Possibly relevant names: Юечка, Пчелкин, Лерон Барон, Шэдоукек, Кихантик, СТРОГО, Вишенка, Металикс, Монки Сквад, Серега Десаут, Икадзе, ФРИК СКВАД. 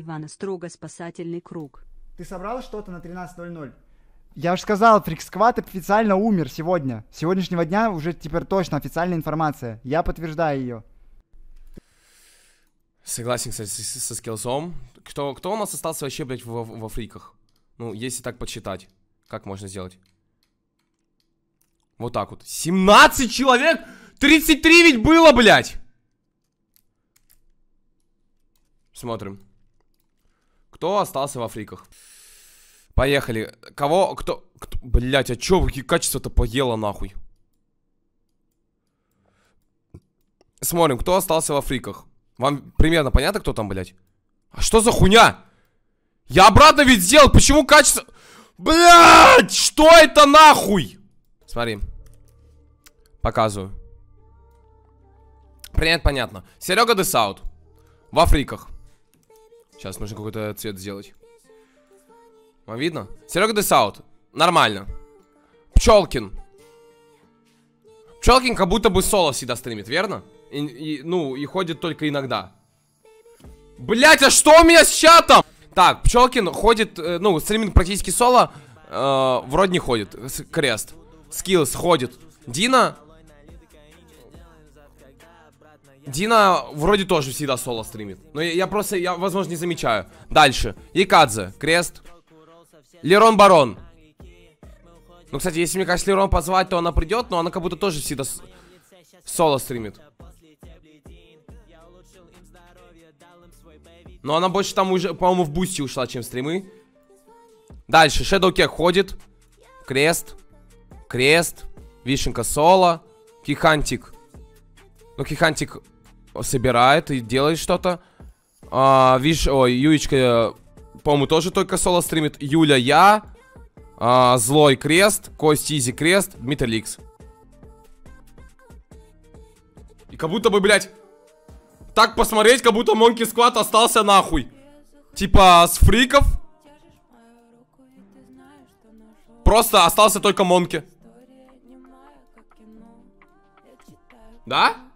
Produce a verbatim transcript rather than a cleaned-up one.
Ивана строго спасательный круг. Ты собрал что-то на тринадцать ноль-ноль? Я же сказал, Фрик Сквад официально умер сегодня. С сегодняшнего дня уже теперь точно официальная информация. Я подтверждаю ее. Согласен, кстати, со, со скиллсом. Кто, кто у нас остался вообще, блядь, во, во фриках? Ну, если так подсчитать. Как можно сделать? Вот так вот. семнадцать человек! тридцать три ведь было, блядь! Смотрим. Кто остался во фриках? Поехали. Кого? Кто? Кто? Блядь, а чё качество-то поело, нахуй? Смотрим, кто остался во фриках. Вам примерно понятно, кто там, блядь? А что за хуйня? Я обратно ведь сделал, почему качество... Блядь, что это нахуй? Смотри. Показываю. Принять понятно. Серега Десаут. Во фриках. Сейчас нужно какой-то цвет сделать. Вам видно? Серега Десаут. Нормально. Пчелкин. Пчелкин как будто бы соло всегда стримит, верно? И, и, ну, и ходит только иногда. Блять, а что у меня с чатом? Так, Пчелкин ходит, э, ну, стримит практически соло. Э, вроде не ходит. Крест. Скиллс ходит. Дина. Дина вроде тоже всегда соло стримит. Но я, я просто, я, возможно, не замечаю. Дальше. Икадзе. Крест. Лерон Барон. Ну, кстати, если, мне кажется, Лерон позвать, то она придет, но она как будто тоже всегда с... соло стримит. Но она больше там уже, по-моему, в бусте ушла, чем стримы. Дальше. Шэдоукек ходит. Крест. Крест. Вишенка соло. Кихантик. Ну, Кихантик собирает и делает что-то. А, виш... Ой, Юечка, по-моему, тоже только соло стримит. Юля, я. А, Злой Крест. Кость Изи Крест. Металикс. И как будто бы, блядь... Так посмотреть, как будто Монки Сквад остался нахуй. Типа с фриков. Просто остался только Монки. Да?